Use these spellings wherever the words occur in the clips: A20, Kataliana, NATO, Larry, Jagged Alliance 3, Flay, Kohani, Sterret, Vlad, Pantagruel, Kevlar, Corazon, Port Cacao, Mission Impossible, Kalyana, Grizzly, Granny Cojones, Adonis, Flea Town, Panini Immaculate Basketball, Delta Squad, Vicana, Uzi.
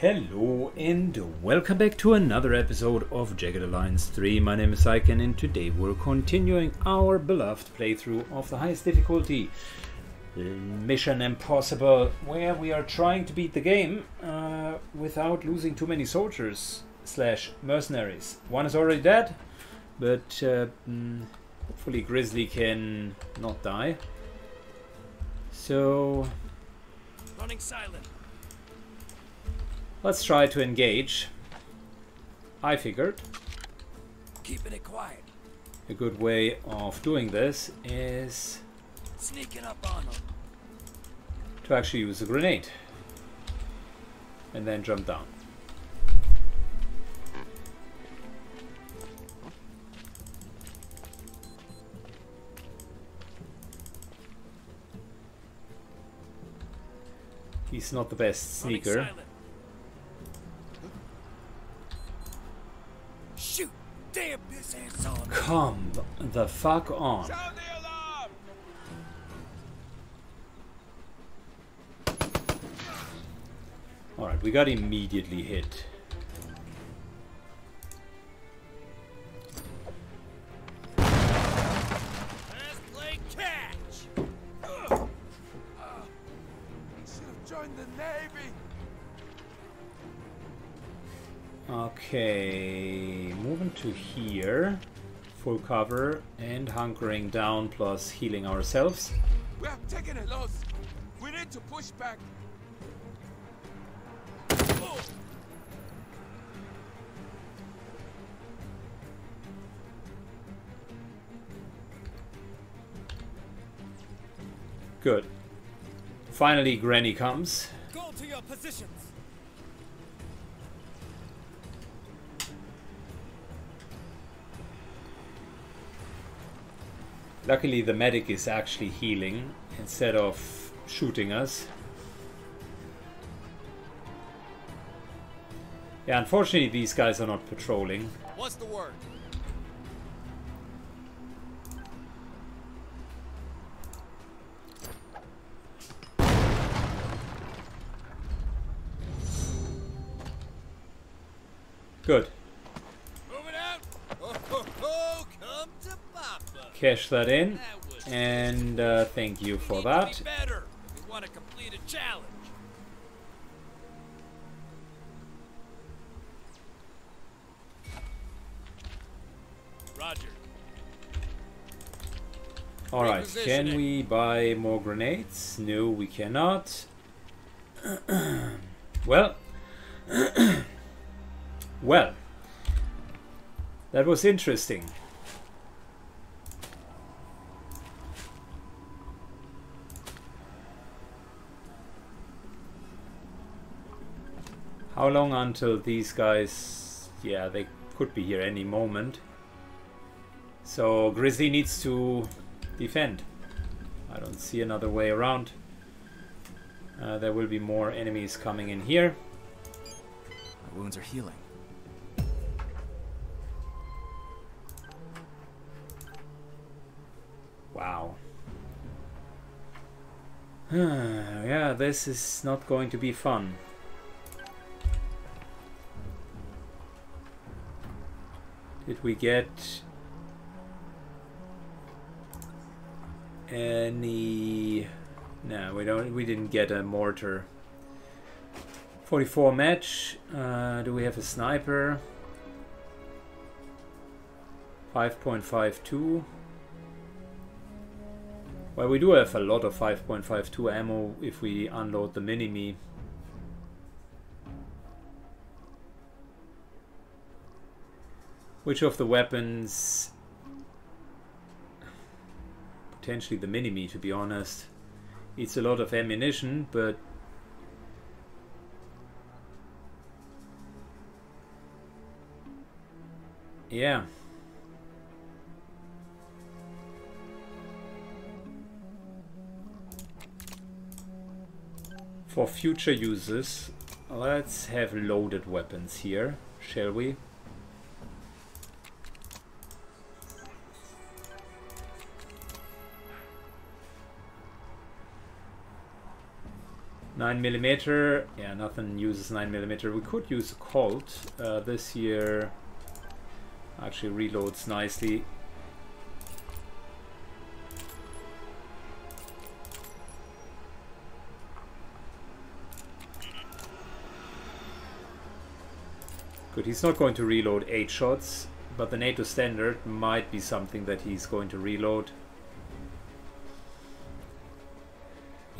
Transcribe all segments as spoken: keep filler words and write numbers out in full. Hello and welcome back to another episode of Jagged Alliance three. My name is Aiken and today we're continuing our beloved playthrough of the highest difficulty, Mission Impossible, where we are trying to beat the game uh, without losing too many soldiers slash mercenaries. One is already dead, but uh, hopefully Grizzly can not die. So... running silent. Let's try to engage. I figured keeping it quiet. A good way of doing this is sneaking up on them. To actually use a grenade and then jump down. He's not the best sneaker. Damn, this is on. Come the fuck on. Sound the alarm. Alright, we got immediately hit. Let's play catch. Uh, I should have joined the Navy. Okay, moving to here, full cover and hunkering down plus healing ourselves. We have taken a loss. We need to push back. Oh. Good. Finally, Granny comes. Go to your positions. Luckily the medic is actually healing instead of shooting us. Yeah, unfortunately these guys are not patrolling. What's the word? Good. Cash that in, and uh, thank you for that. We want to complete a challenge. Roger. All right, can we buy more grenades? No, we cannot. Well, well, that was interesting. How long until these guys, yeah, they could be here any moment. So Grizzly needs to defend. I don't see another way around. Uh, there will be more enemies coming in here. My wounds are healing. Wow. Yeah, this is not going to be fun. Did we get any? No, we don't. We didn't get a mortar. forty-four match. Uh, do we have a sniper? five point five two. Well, we do have a lot of five point five two ammo if we unload the mini-me. Which of the weapons, potentially the mini-me to be honest, it's a lot of ammunition, but yeah. For future uses, let's have loaded weapons here, shall we? nine millimeter, yeah, nothing uses nine millimeter. We could use a Colt. Uh, this here actually reloads nicely. Good, he's not going to reload eight shots, but the NATO standard might be something that he's going to reload.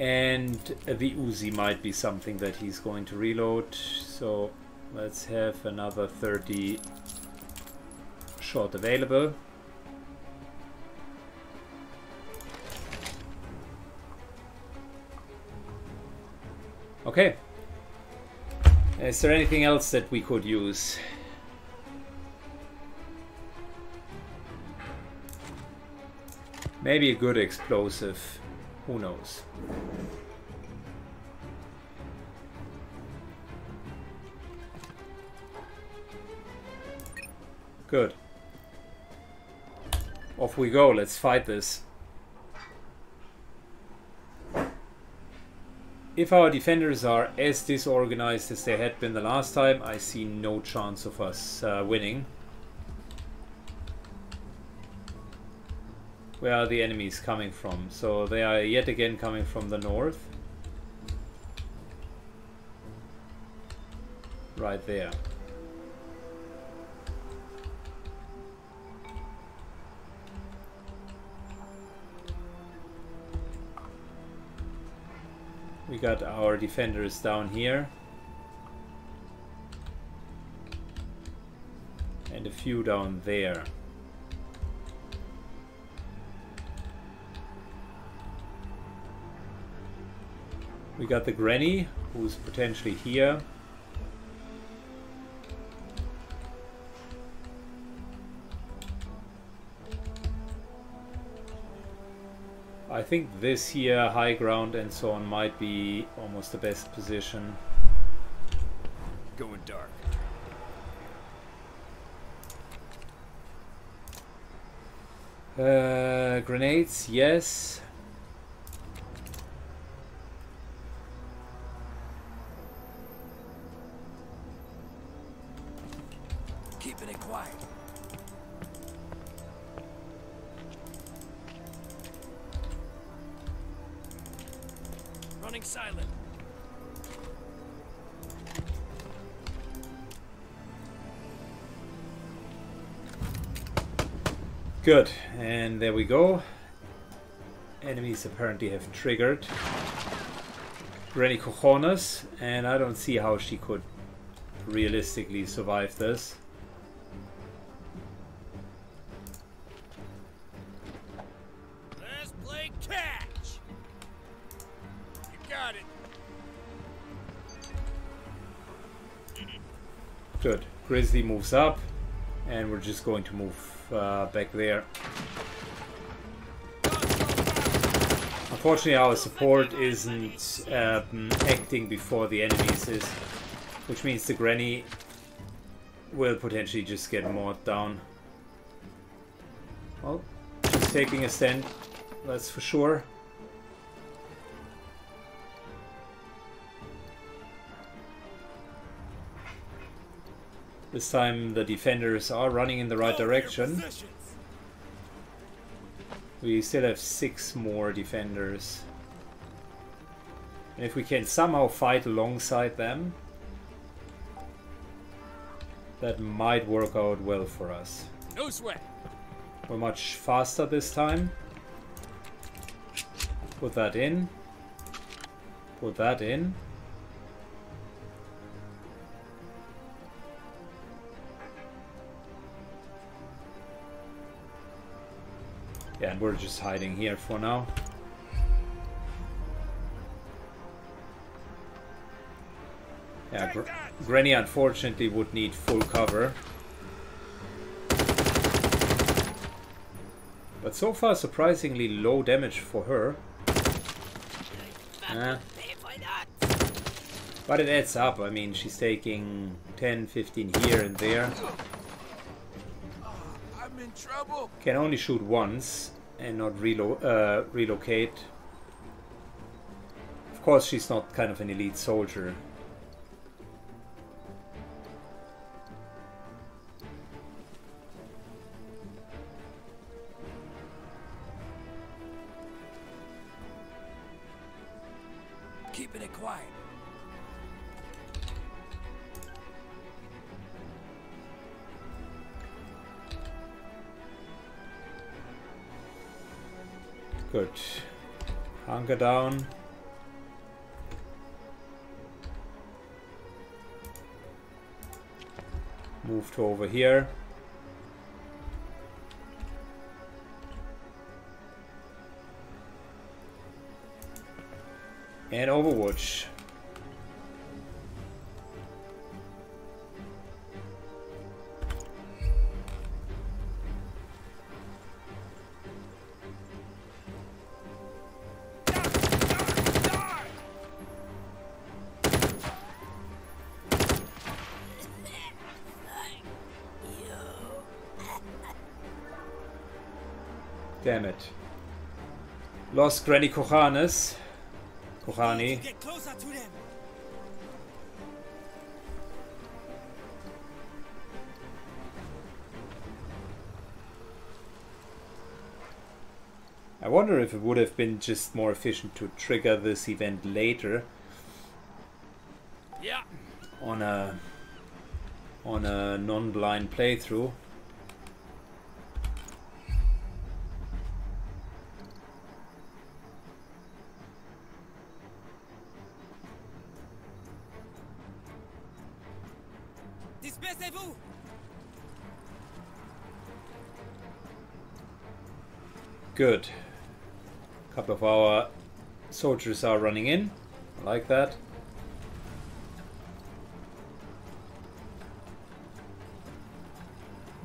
And the Uzi might be something that he's going to reload. So let's have another thirty shot available. Okay. Is there anything else that we could use? Maybe a good explosive. Who knows? Good. Off we go. Let's fight this. If our defenders are as disorganized as they had been the last time, I see no chance of us uh, winning. Where are the enemies coming from? So they are yet again coming from the north. Right there. We got our defenders down here. And a few down there. We got the Granny, who's potentially here. I think this here, high ground and so on, might be almost the best position. Going dark. Uh, grenades, yes. Good, and there we go. Enemies apparently have triggered Granny Cojones, and I don't see how she could realistically survive this. Let's play catch. You got it. Good. Grizzly moves up, and we're just going to move Uh, back there. Unfortunately, our support isn't um, acting before the enemies is, which means the Granny will potentially just get mowed down. Well, she's taking a stand, that's for sure. This time the defenders are running in the right direction. We still have six more defenders. And if we can somehow fight alongside them, that might work out well for us. No sweat. We're much faster this time. Put that in. Put that in. Yeah, and we're just hiding here for now. Yeah, gr Granny unfortunately would need full cover. But so far, surprisingly low damage for her. Eh. But it adds up. I mean, she's taking ten, fifteen here and there. In trouble. Can only shoot once and not relo uh, relocate. Of course she's not kind of an elite soldier. Keeping it quiet. Good. Hunker down. Move to over here. And Overwatch. Damn it. Lost Granny Cojones. Kohani. Get closer to them. I wonder if it would have been just more efficient to trigger this event later. Yeah. On a on a non-blind playthrough. Good. A couple of our soldiers are running in. I like that.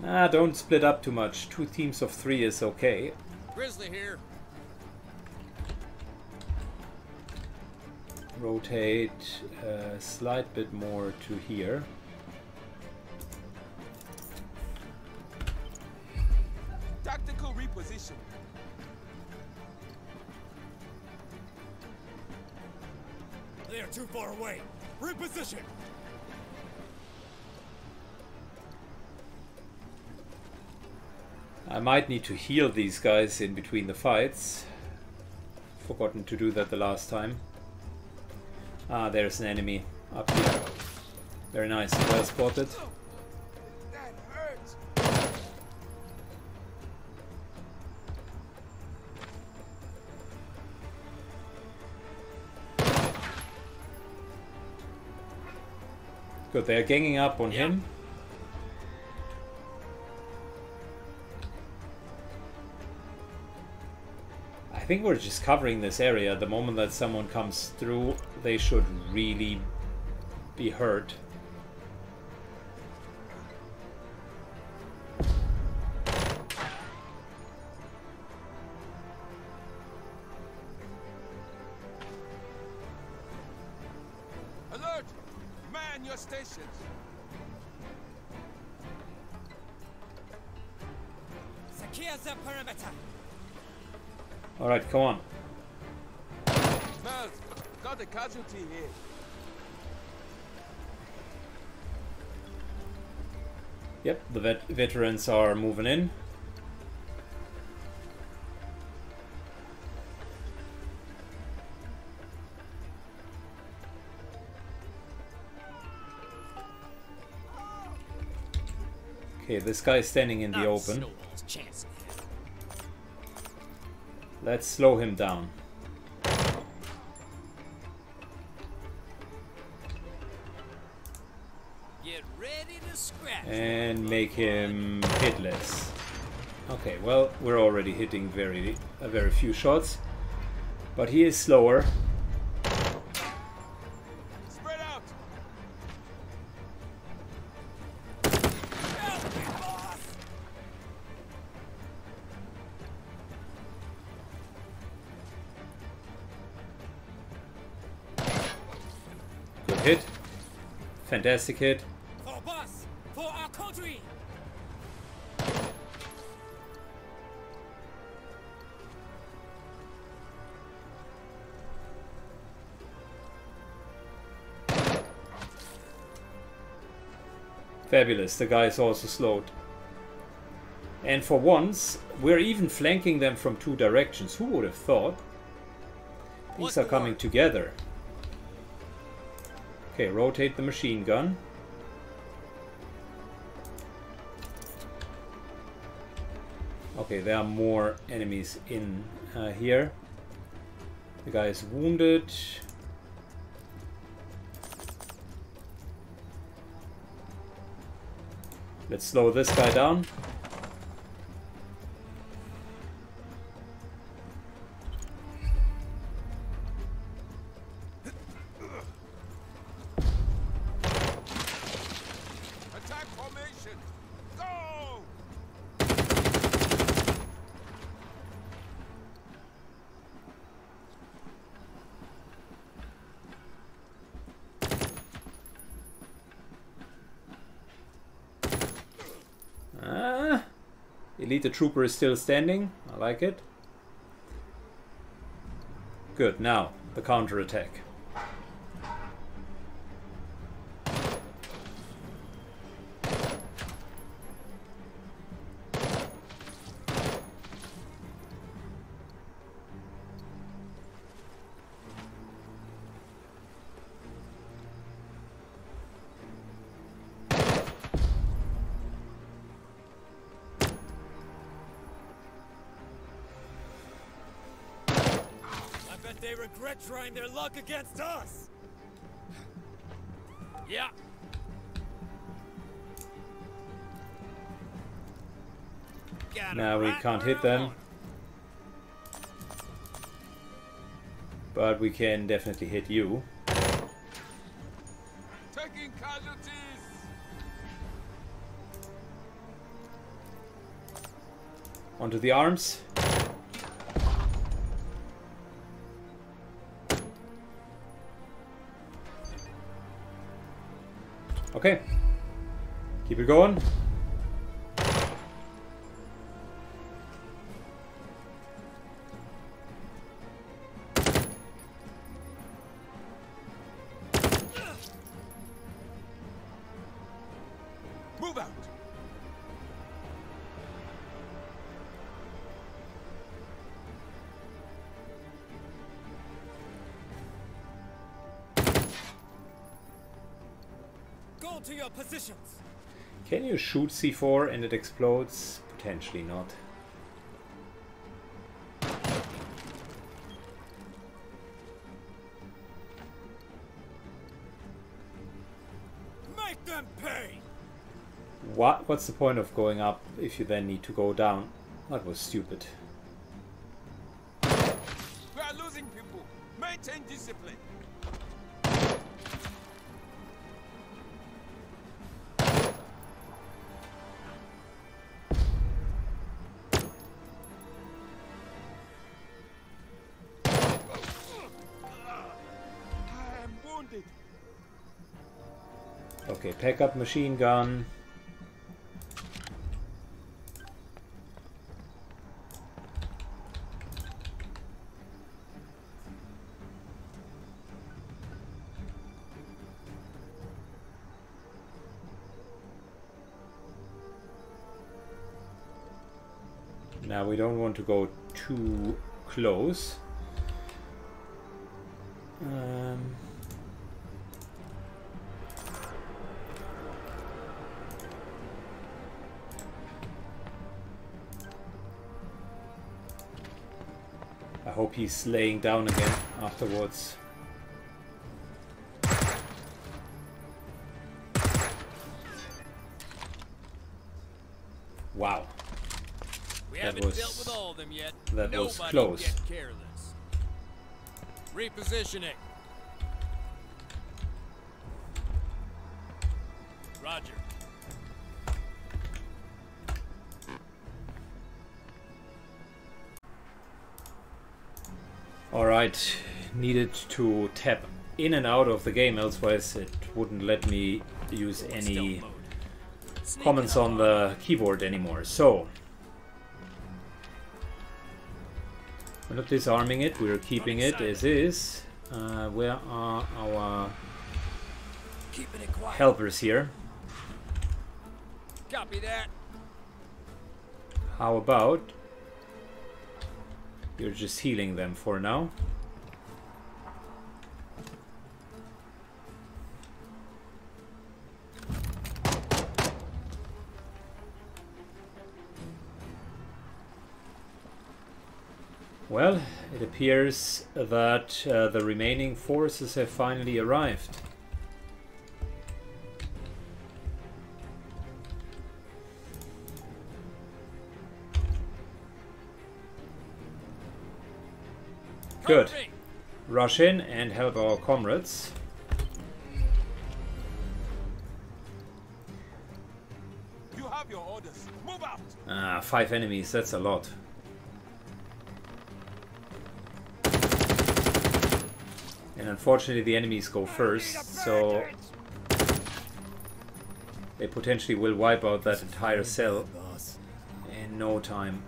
Ah, don't split up too much. Two teams of three is okay. Grizzly here. Rotate a slight bit more to here. Tactical reposition. They are too far away. Reposition. I might need to heal these guys in between the fights. Forgotten to do that the last time. Ah, there's an enemy up here. Very nice. Well spotted. That hurts. Good, they're ganging up on yeah. him. I think we're just covering this area. The moment that someone comes through, they should really be hurt. Alright, come on. Got a casualty here. Yep, the vet veterans are moving in. Okay, this guy is standing in the open. Let's slow him down. Get ready to scratch. And make him hitless. Okay, well, we're already hitting very uh, very few shots, but he is slower. Spread out. Hit. Fantastic hit. For us, for our country. Fabulous, the guy is also slowed. And for once, we're even flanking them from two directions. Who would have thought? Things are coming together. Okay, rotate the machine gun. Okay, there are more enemies in uh, here. The guy is wounded. Let's slow this guy down. The trooper is still standing. I like it. Good. Now the counterattack. Trying their luck against us. Yeah. Now we can't hit them, but we can definitely hit you. Taking casualties. Onto the arms. Okay, keep it going. Move out. To your positions. Can you shoot C four and it explodes? Potentially not. Make them pay. What? What's the point of going up if you then need to go down? That was stupid. We are losing people. Maintain discipline. Okay, pack up machine gun. Now we don't want to go too close. Um, I hope he's laying down again afterwards. Wow. We that haven't was, dealt with all of them yet. That Nobody was close. Get careless. Repositioning. Roger. Alright, needed to tap in and out of the game, elsewise it wouldn't let me use any comments on the keyboard anymore. So, we're not disarming it, we're keeping it as is. Uh, where are our helpers here? Copy that. How about you're just healing them for now? Well, it appears that uh, the remaining forces have finally arrived. Good. Rush in and help our comrades. You have your orders. Move out. Ah, five enemies, that's a lot. And unfortunately the enemies go first, so they potentially will wipe out that entire cell in no time.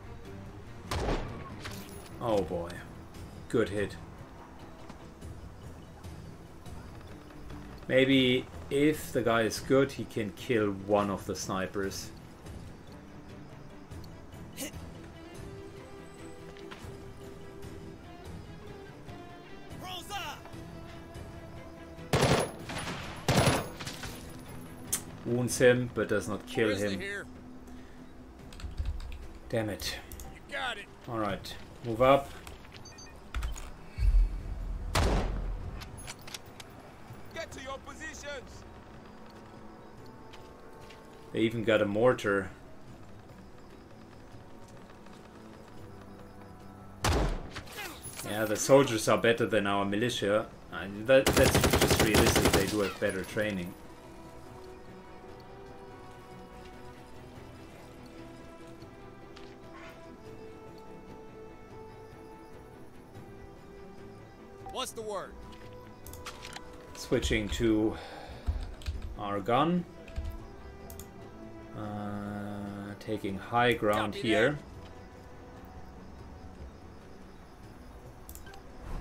Oh boy. Good hit. Maybe if the guy is good, he can kill one of the snipers. Wounds him, but does not kill him. Damn it. Alright, move up. They even got a mortar. Yeah, the soldiers are better than our militia. And that, that's just realistic, they do have better training. What's the word? Switching to our gun. Uh, taking high ground here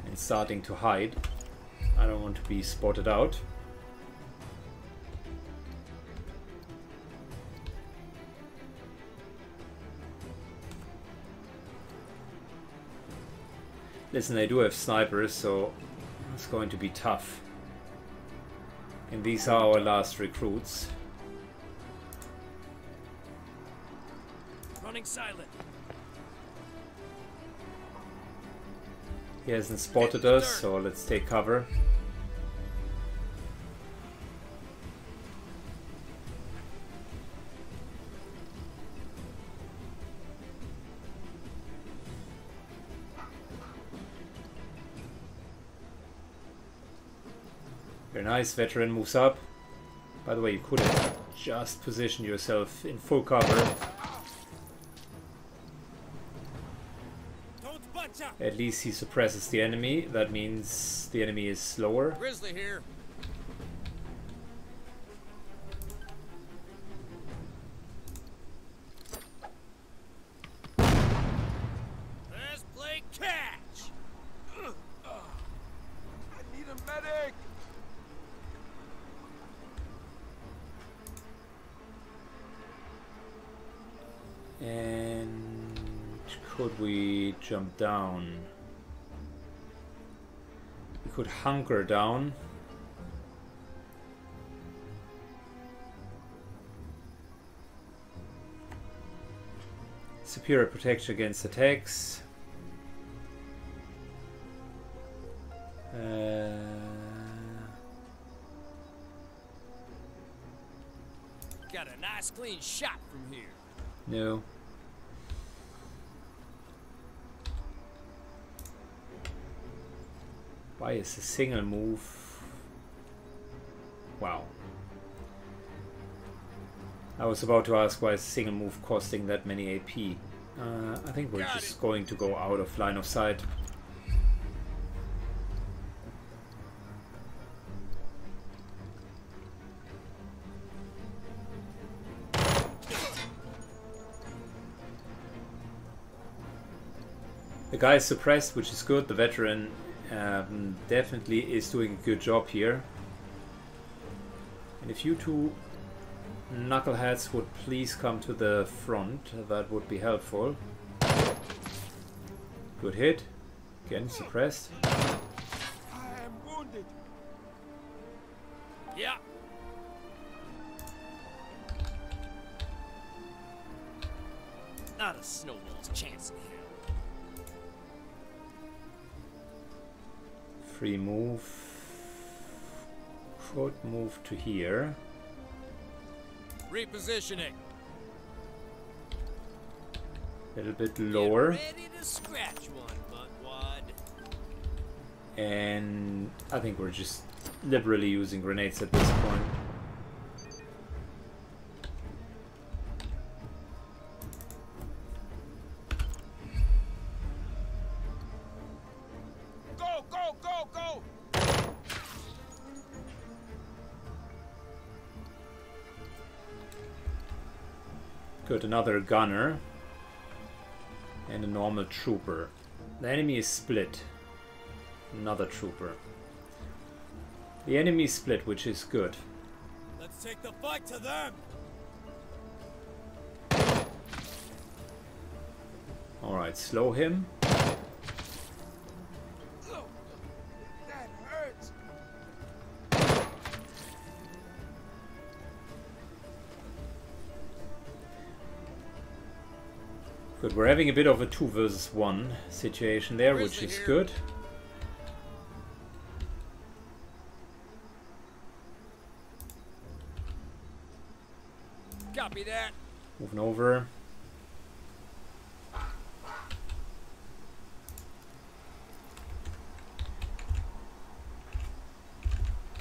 and starting to hide. I don't want to be spotted out. Listen, they do have snipers, so it's going to be tough. And these are our last recruits. Silent. He hasn't spotted us, so let's take cover. Very nice, veteran moves up. By the way, you could have just positioned yourself in full cover. At least he suppresses the enemy. That means the enemy is slower. Grizzly here. Let's play catch. Ugh. I need a medic. And could we jump down? We could hunker down. Superior protection against attacks. Uh, Got a nice clean shot from here. No. Why is a single move? Wow. I was about to ask why is a single move costing that many A P. Uh, I think we're Got just it. going to go out of line of sight. The guy is suppressed, which is good. The veteran Um, definitely is doing a good job here. And if you two knuckleheads would please come to the front. That would be helpful. Good hit. Again, suppressed. I am wounded. Yeah. Not a snowball's chance in hell. Free move. Short move to here. Repositioning. A little bit lower. Get ready to scratch one, buttwad. And I think we're just liberally using grenades at this point. Good, another gunner and a normal trooper. The enemy is split. Another trooper. The enemy is split, which is good. Let's take the fight to them. All right, slow him. That hurts. Good, we're having a bit of a two versus one situation there, which is good. Copy that. Moving over.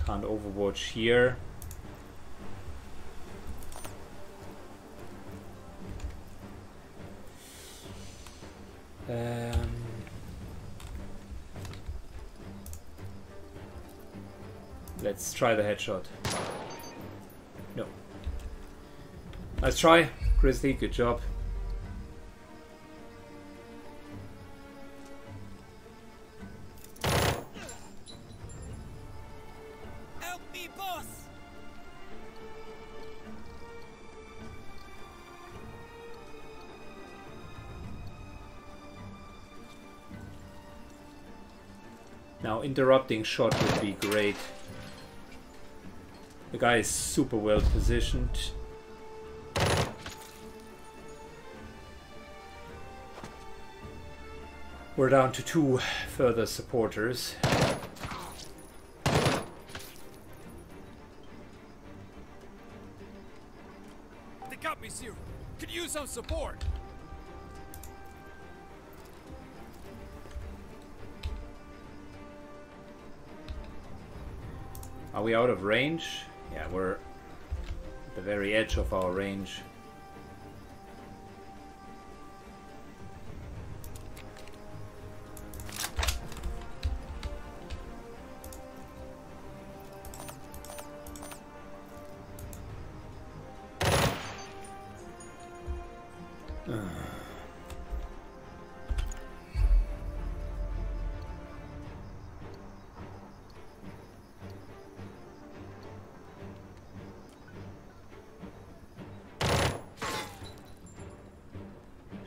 Can't overwatch here. Um, let's try the headshot. No. Nice try, Grizzly. Good job. Help me, boss. Now, interrupting shot would be great. The guy is super well positioned. We're down to two further supporters. They got me, Zero. Could use some support. Are we out of range? Yeah, we're at the very edge of our range.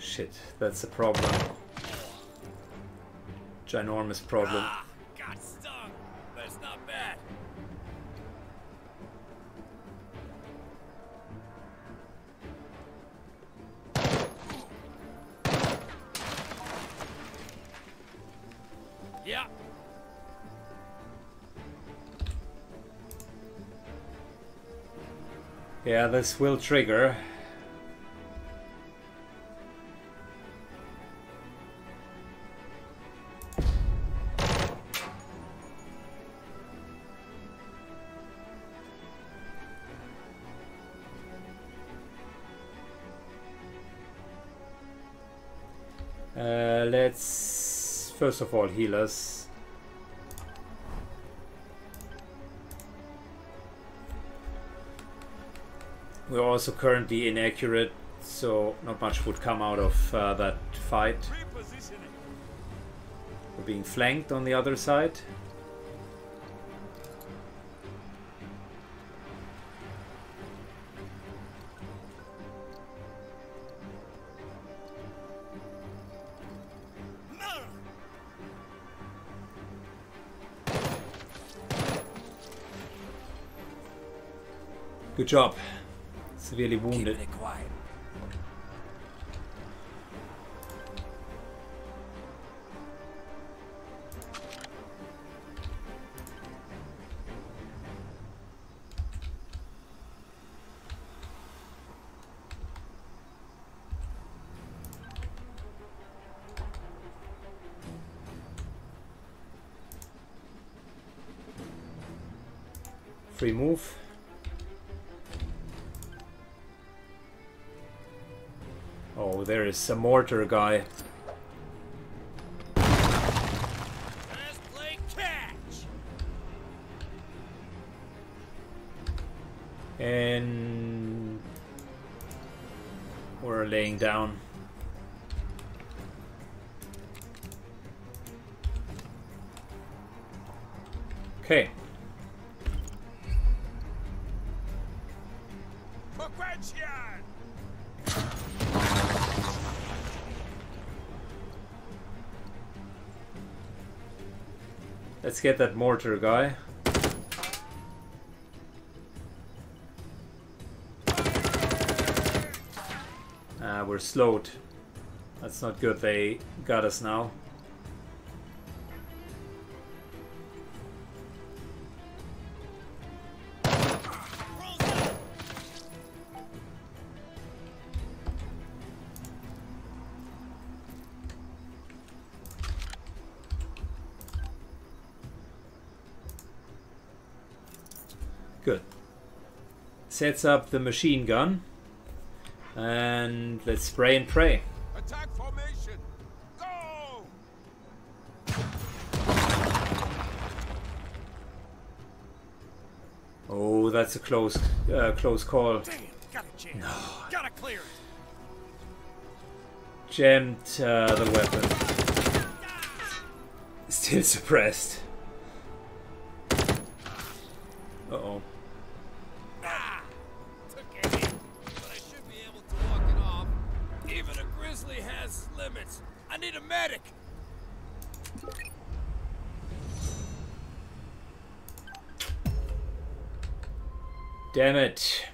Shit, that's a problem. Ginormous problem. Ah, got stung. That's not bad. Yeah. Yeah, this will trigger. Uh, let's first of all heal us. We're also currently inaccurate, so not much would come out of uh, that fight. We're being flanked on the other side. Good job. Severely wounded. Keeping it quiet. Free move. Oh, there is a mortar guy. Let's play catch. And we're laying down. Okay. Let's get that mortar guy. Ah, we're slowed. That's not good. They got us now. Sets up the machine gun and let's spray and pray. Attack formation. Go! Oh, that's a close uh, close call. Damn, got a jam. No. Gotta clear it. Jammed uh, the weapon. Still suppressed. Uh-oh. Damn it.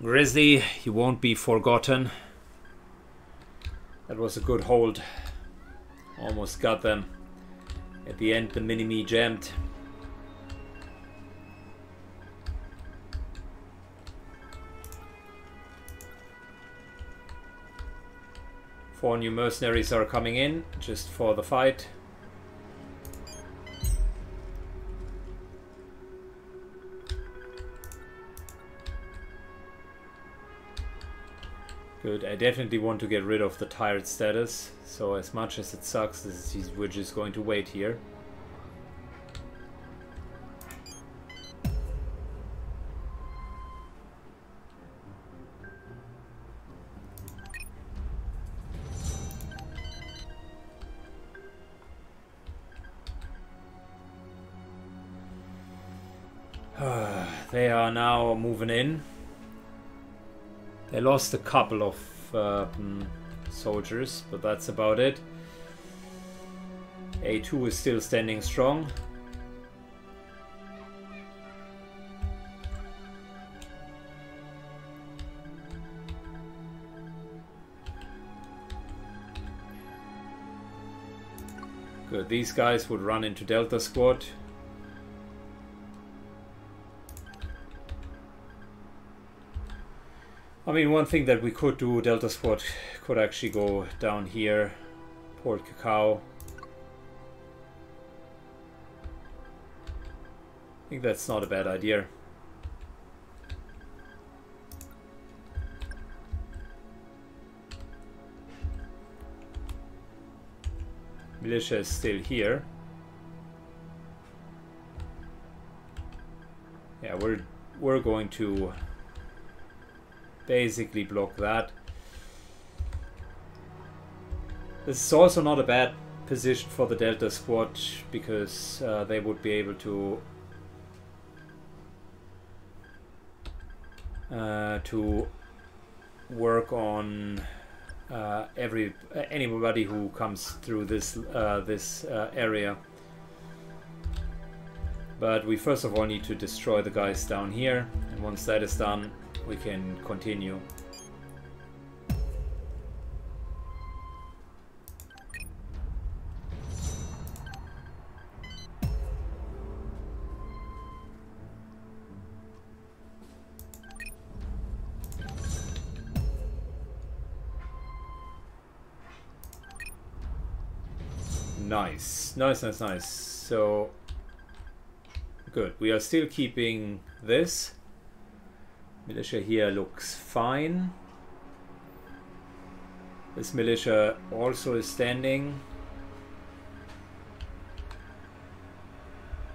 Grizzly, you won't be forgotten. That was a good hold. Almost got them. At the end, the mini-me jammed. Four new mercenaries are coming in, just for the fight. Good, I definitely want to get rid of the tired status, so as much as it sucks, this is, we're just going to wait here. They are now moving in. They lost a couple of uh, soldiers, but that's about it. A two is still standing strong. Good, these guys would run into Delta Squad. I mean, one thing that we could do, Delta Squad could actually go down here, Port Cacao. I think that's not a bad idea. Militia is still here. Yeah, we're we're going to basically block that. This is also not a bad position for the Delta Squad because uh, they would be able to uh, to work on uh, every anybody who comes through this uh, this uh, area. But we first of all need to destroy the guys down here, and once that is done, we can continue. Nice, nice, nice, nice. So good. We are still keeping this. Militia here looks fine. This militia also is standing.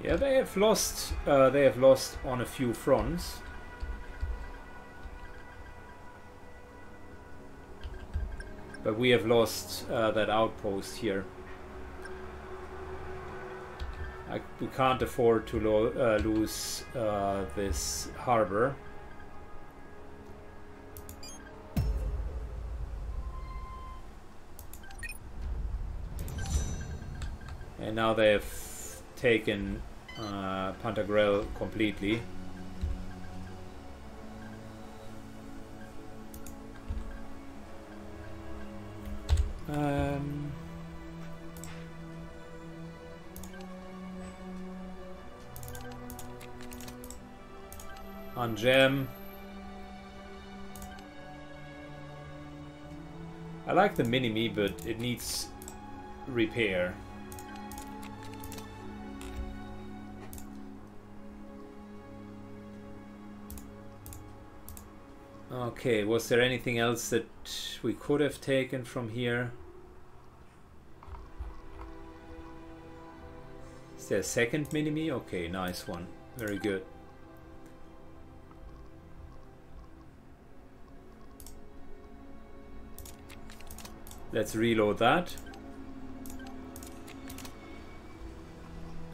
Yeah, they have lost. Uh, they have lost on a few fronts. But we have lost uh, that outpost here. I, we can't afford to lo uh, lose uh, this harbor. And now they've taken uh, Pantagruel completely. Um, Anjem. I like the mini-me, but it needs repair. Okay, was there anything else that we could have taken from here? Is there a second mini-me? Okay, nice one. Very good. Let's reload that.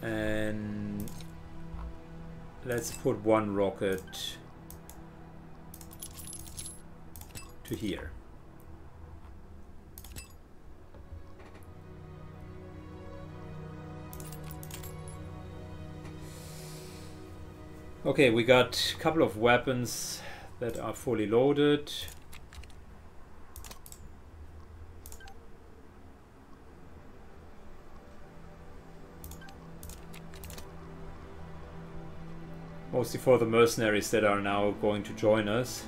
And let's put one rocket to here. Okay, we got a couple of weapons that are fully loaded. Mostly for the mercenaries that are now going to join us.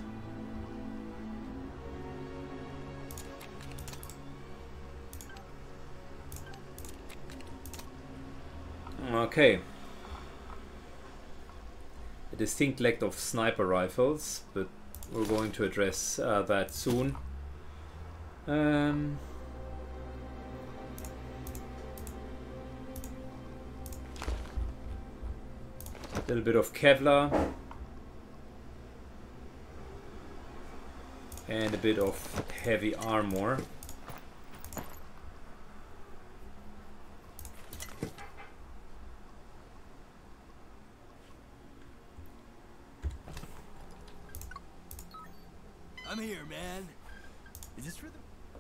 Okay. A distinct lack of sniper rifles, but we're going to address uh, that soon. Um, Little bit of Kevlar and a bit of heavy armor. I'm here, man. Is this for the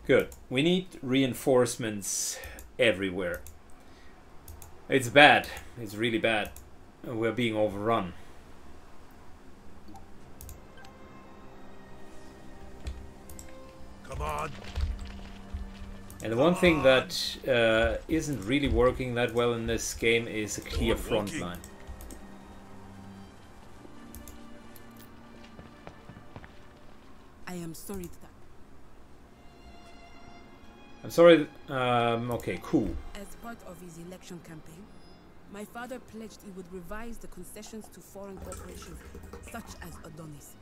good? We need reinforcements everywhere. It's bad. It's really bad. We're being overrun. Come on. And the one thing that uh, isn't really working that well in this game is a clear front line. I am sorry. I'm sorry. Um, okay, cool. As part of his election campaign, my father pledged he would revise the concessions to foreign corporations, such as Adonis.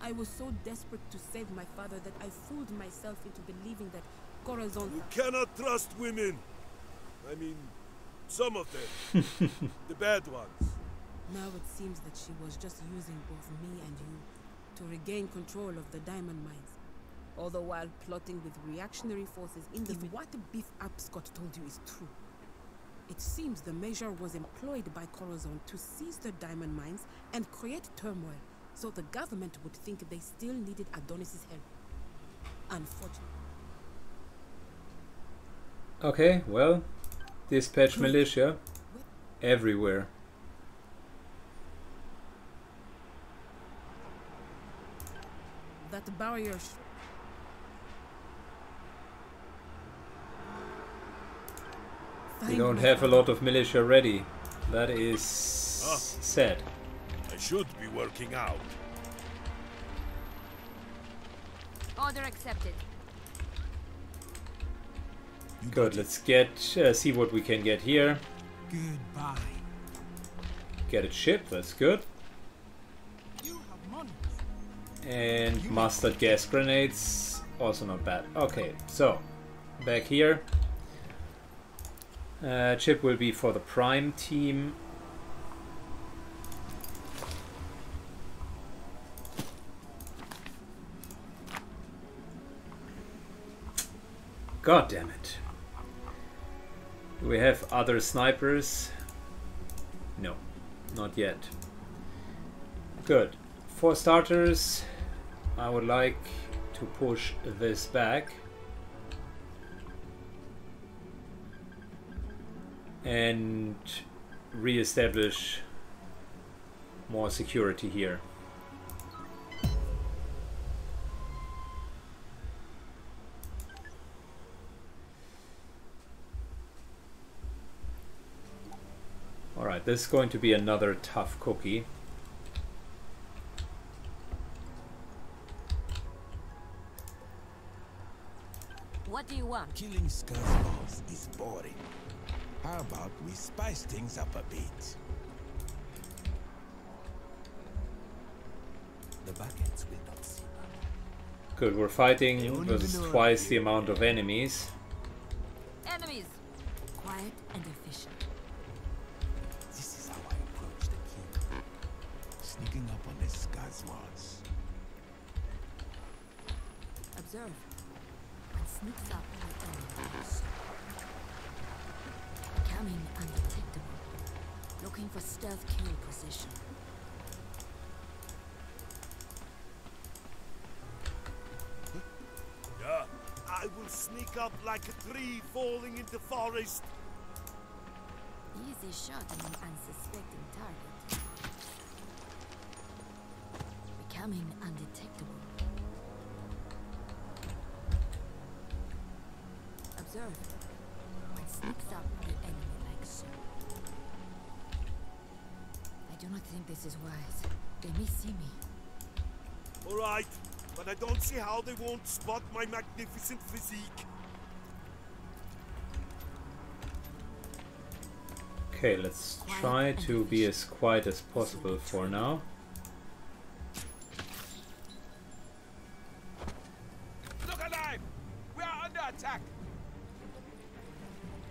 I was so desperate to save my father that I fooled myself into believing that Corazon... You cannot trust women! I mean, some of them. The bad ones. Now it seems that she was just using both me and you to regain control of the diamond mines. All the while plotting with reactionary forces in the... If what Beef Abscott told you is true, it seems the measure was employed by Corazon to seize the diamond mines and create turmoil so the government would think they still needed Adonis's help. Unfortunately. Okay, well, dispatch militia everywhere. That barrier. We don't have a lot of militia ready. That is sad. I should be working out. Order accepted. Good. Let's get uh, see what we can get here. Goodbye. Get a ship. That's good. You have money. And mustard gas grenades. Also not bad. Okay, so back here. Uh, chip will be for the prime team. God damn it. Do we have other snipers? No, not yet. Good. For starters, I would like to push this back. And re-establish more security here. All right, this is going to be another tough cookie. What do you want? Killing skulls is boring. How about we spice things up a bit? The buckets will not see. Good, we're fighting versus twice the amount of enemies. Enemies! Quiet and efficient. This is how I approach the king. Sneaking up on his scars once. Observe. And sneaks up on the enemies. Undetectable. Looking for stealth kill position. Yeah, I will sneak up like a tree falling into forest. Easy shot on an unsuspecting target. Becoming undetectable. Observe. One sneaks up the enemy. I do not think this is wise. They may see me. All right, but I don't see how they won't spot my magnificent physique. Okay, let's try to be as quiet as possible for now. Look alive! We are under attack.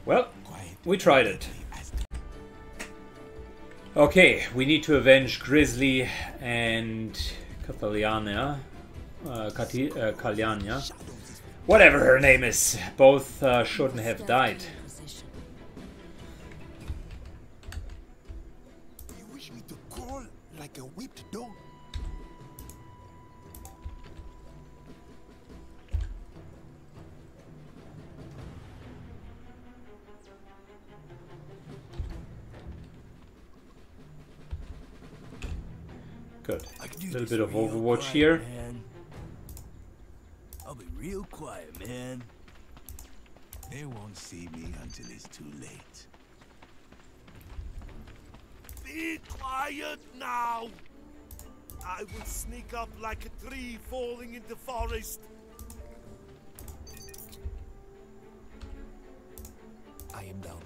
Well, we tried it. Okay, we need to avenge Grizzly and Kataliana, uh, Kati uh, Kalyana, whatever her name is. Both uh, shouldn't have died. You wish me to call like a whipped dog. Good. A little bit of Overwatch here. Man. I'll be real quiet, man. They won't see me until it's too late. Be quiet now. I will sneak up like a tree falling into forest. I am down.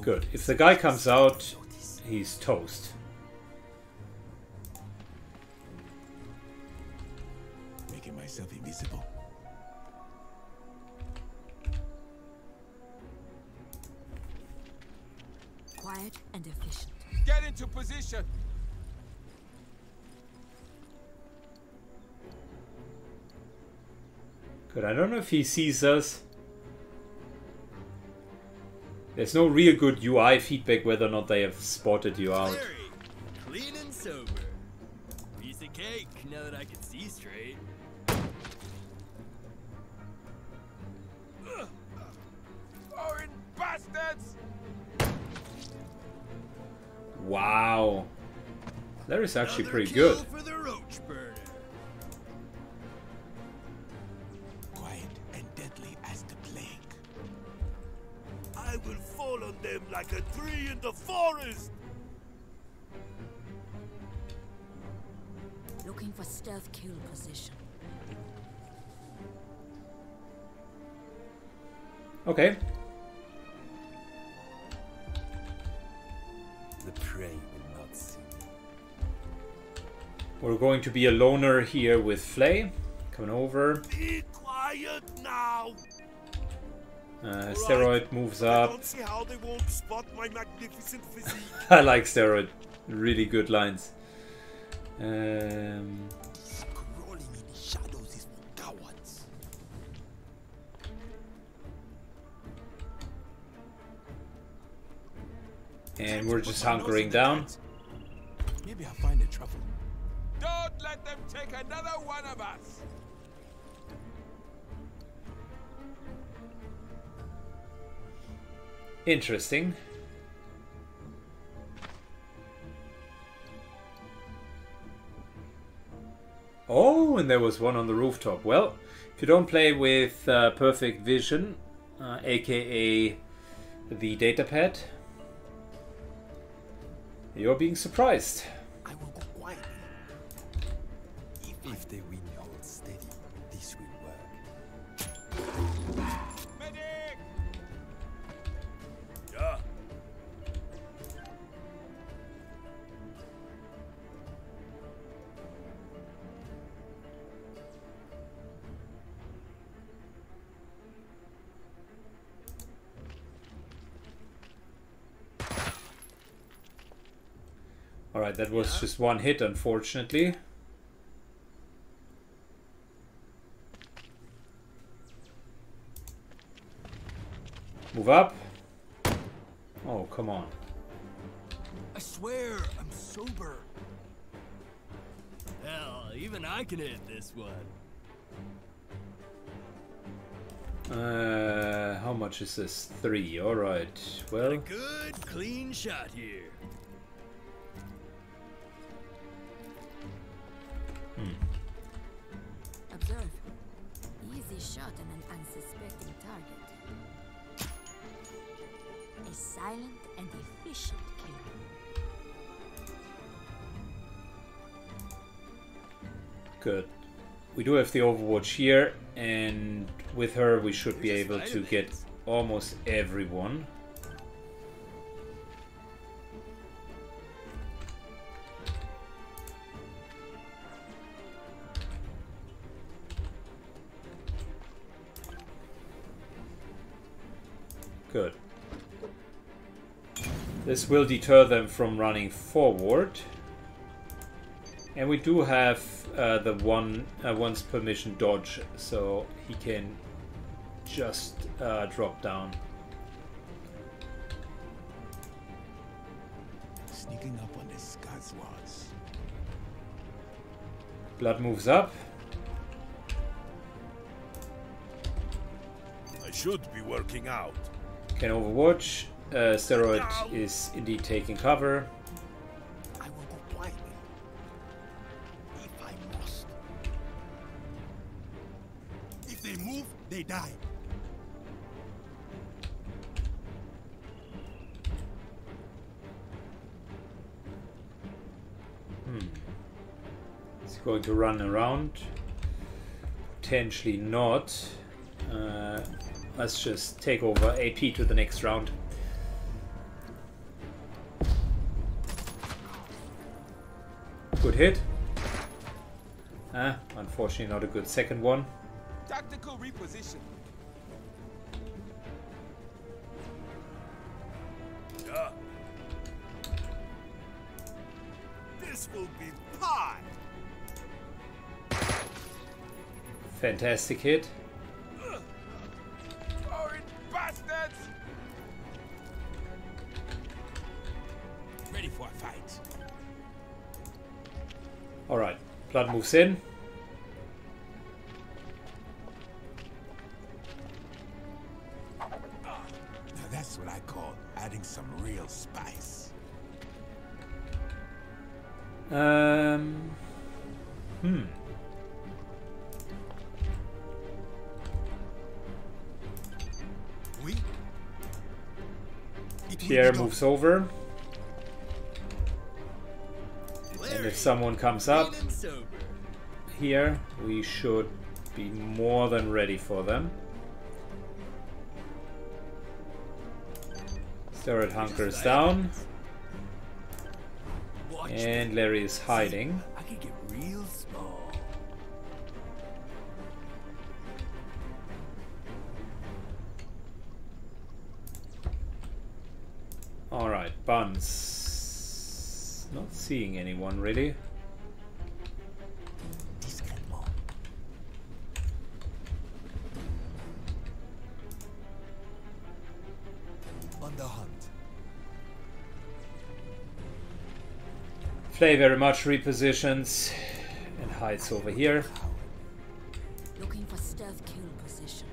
Good. If the guy comes out, he's toast. Making myself invisible. Quiet and efficient. Get into position. Good. I don't know if he sees us. There's no real good U I feedback whether or not they have spotted you out. Very clean and sober. Piece of cake now that I can see straight. Foreign bastards! Wow. Larry's actually another pretty good. For the roach burner. Quiet and deadly as the plague. I will fall on them like a tree in the forest. Looking for stealth kill position. Okay. The prey will not see me. We're going to be a loner here with Flay. Coming over. Be quiet now. Uh, Sterret moves up. I don't see how they won't spot my magnificent physique. I like Sterret. Really good lines. Um, Crawling in the shadows is for cowards. And we're just hunkering down. Maybe I'll find the trouble. Don't let them take another one of us. Interesting. Oh, and there was one on the rooftop. Well, if you don't play with uh, perfect vision, uh, aka the datapad, you're being surprised. I will go quietly. If they win hold steady, this will work. Medic! Yeah. Alright, that was just one hit, unfortunately. Move up. Oh, come on. I swear, I'm sober. Hell, even I can hit this one. Uh, how much is this? Three, alright. Well... Got a good, clean shot here. Hmm. Observe. Easy shot on an unsuspecting target. A silent and efficient kill. Good. We do have the Overwatch here, and with her we should There's be able to get almost everyone. Good. This will deter them from running forward. And we do have uh, the one uh, once per mission dodge, so he can just uh, drop down. Sneaking up on the Scots walls. Blood moves up. I should be working out. Can overwatch. Uh, Sterret is indeed taking cover. I will go blindly if I must. If they move, they die. Hmm. It's going to run around. Potentially not. Uh, Let's just take over A P to the next round. Good hit. Ah, unfortunately not a good second one. Tactical reposition. Yeah. This will be pie. Fantastic hit. fight. Alright, Vlad moves in. Now that's what I call adding some real spice. Um. Hmm. Oui. Pierre moves over. Larry. And if someone comes up here, we should be more than ready for them. Sterret hunkers down. And Larry is hiding. I can get real small. All right, Buns. Not seeing anyone really. On the hunt. Flay very much repositions and hides over here. Looking for stealth kill position.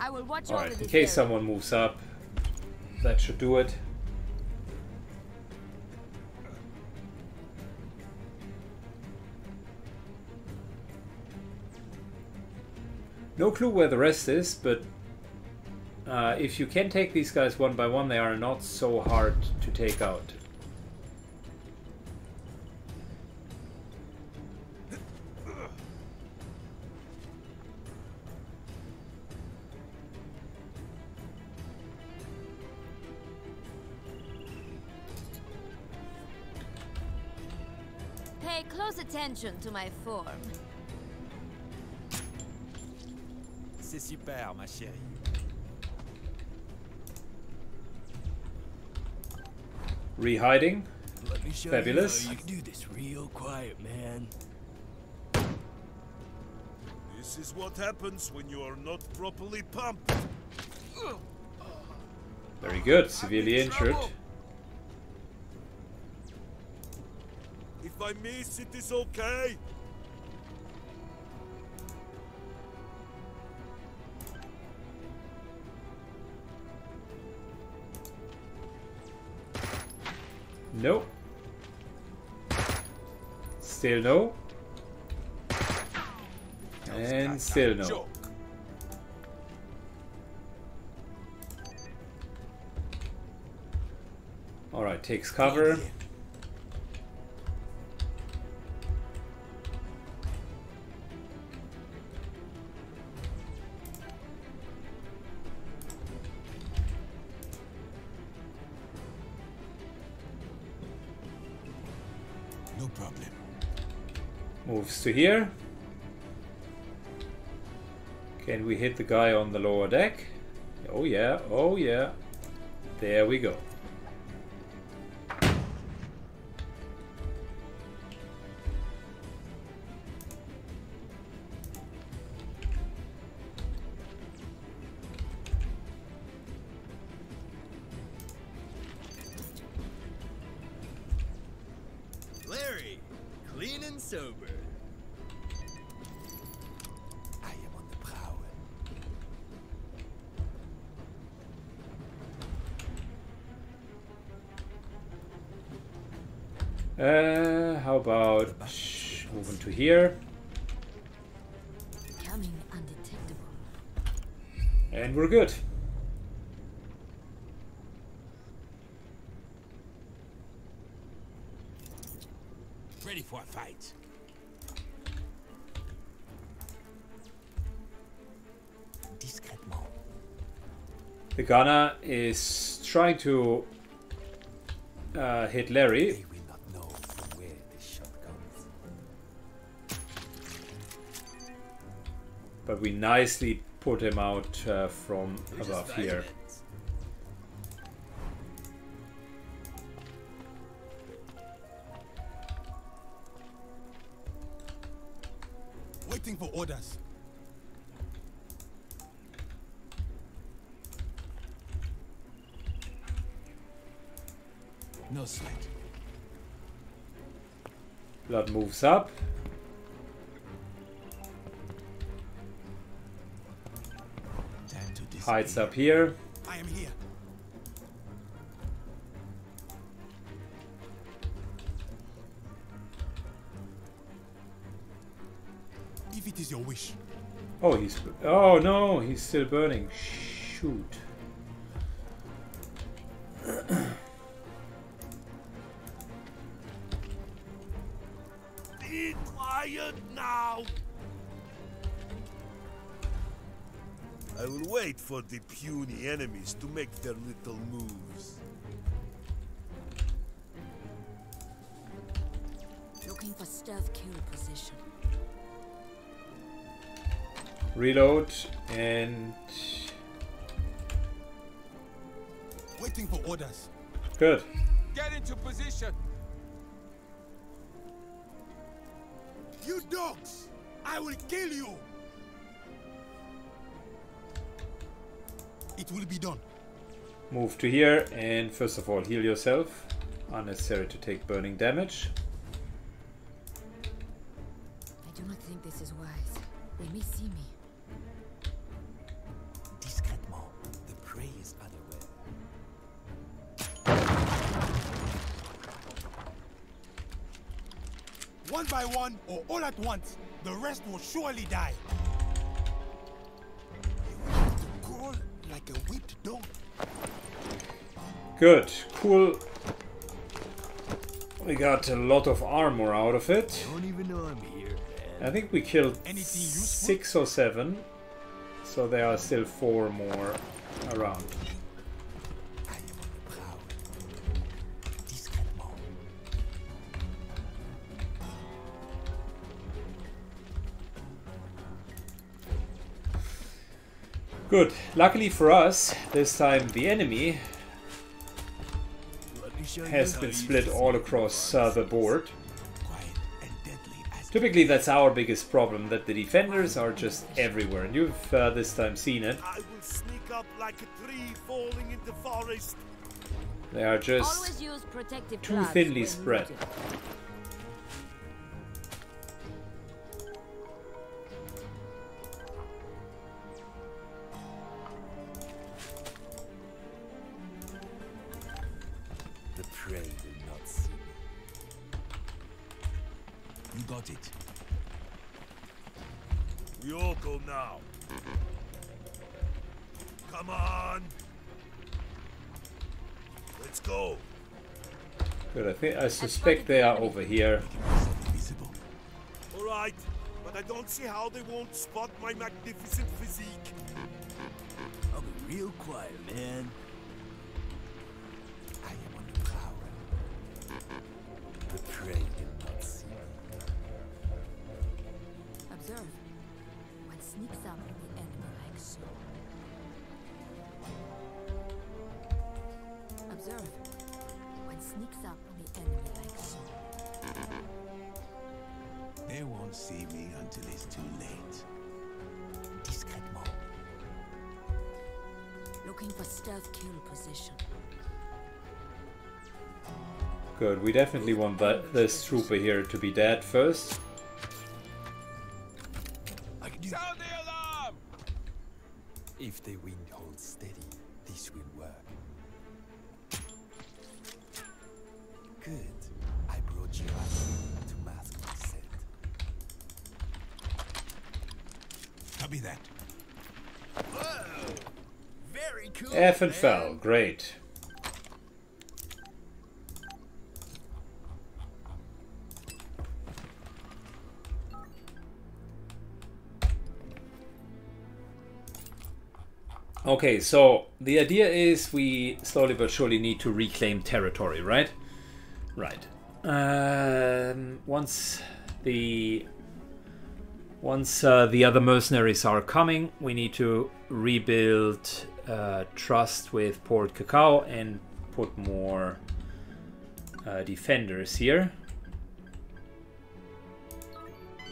I will watch all right, in case someone moves up, that should do it. No clue where the rest is, but uh, if you can take these guys one by one, they are not so hard to take out. Pay close attention to my form. C'est super, ma chérie. Rehiding. Fabulous. You, you can do this real quiet, man. This is what happens when you are not properly pumped. Very good. Severely injured. If I miss, it is okay. No. Still no. And still no. Alright, takes cover. Moves to here. Can we hit the guy on the lower deck? Oh yeah, oh yeah. There we go. Larry, clean and sober. Uh, how about moving to here? Coming undetectable. And we're good. Ready for a fight. Discretement. Vicana is trying to uh, hit Larry. But we nicely put him out uh, from above here. waiting for orders. No sweat. Blood moves up. Hides up here. I am here. If it is your wish. Oh, he's. Oh no, he's still burning. Shoot. Be quiet now. I will wait for the puny enemies to make their little moves. Looking for stealth kill position. Reload and waiting for orders. Good. Get into position. You dogs! I will kill you! It will be done. Move to here and first of all heal yourself. Unnecessary to take burning damage. I do not think this is wise. They may see me. Discretement. The prey is otherwise. One by one or all at once, the rest will surely die. Like a whipped dog. Good, cool. We got a lot of armor out of it. I don't even know I'm here, man. I think we killed six or seven, so there are still four more around. Good. Luckily for us, this time the enemy has been split all across uh, the board. Typically that's our biggest problem, that the defenders are just everywhere, and you've uh, this time seen it. They are just too thinly spread. Now, come on, let's go. Good. I think I suspect they are over here. All right, but I don't see how they won't spot my magnificent physique. I'll be real quiet, man. I am on the prowl. The prey did not see me. Observe. Sneaks up in the enemy like so. Observe. One sneaks up on the enemy like so. They won't see me until it's too late. Discretement. Looking for stealth kill position. Good. We definitely want that this trooper here to be dead first. Sound the alarm! If the wind holds steady, this will work. Good. I brought you up to mask my set. Copy that. Whoa! Very cool. F and fell, great. Okay, so the idea is we slowly but surely need to reclaim territory, right? Right. Um, once the once uh, the other mercenaries are coming, we need to rebuild uh, trust with Port Cacao and put more uh, defenders here.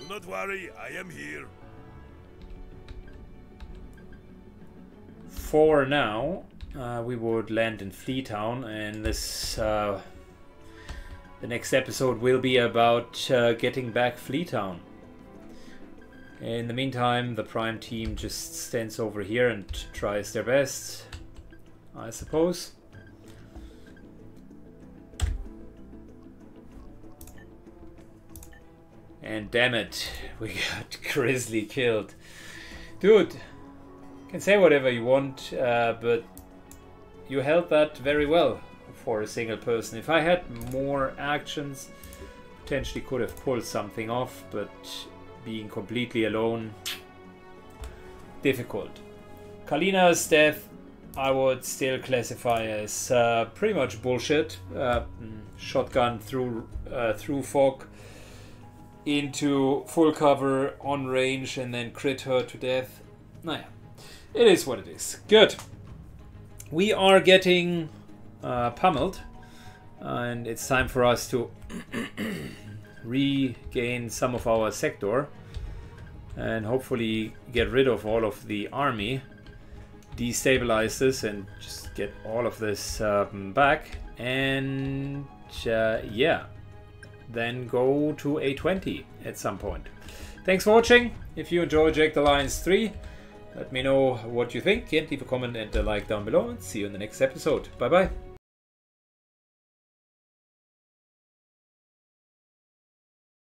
Do not worry, I am here. For now, uh, we would land in Flea Town, and this uh, the next episode will be about uh, getting back Flea Town. In the meantime, the Prime team just stands over here and tries their best, I suppose. And damn it, we got Grizzly killed. Dude, you can say whatever you want, uh, but you held that very well for a single person. If I had more actions, potentially could have pulled something off, but being completely alone, difficult. Kalyana's death, I would still classify as uh, pretty much bullshit. Uh, shotgun through, uh, through fog, into full cover, on range, and then crit her to death. Naja, it is what it is. Good. We are getting uh, pummeled, and it's time for us to regain some of our sector and hopefully get rid of all of the army, destabilize this, and just get all of this um, back, and uh, yeah, then go to A twenty at some point. Thanks for watching. If you enjoy Jagged Alliance three, let me know what you think and leave a comment and a like down below, and see you in the next episode. Bye bye.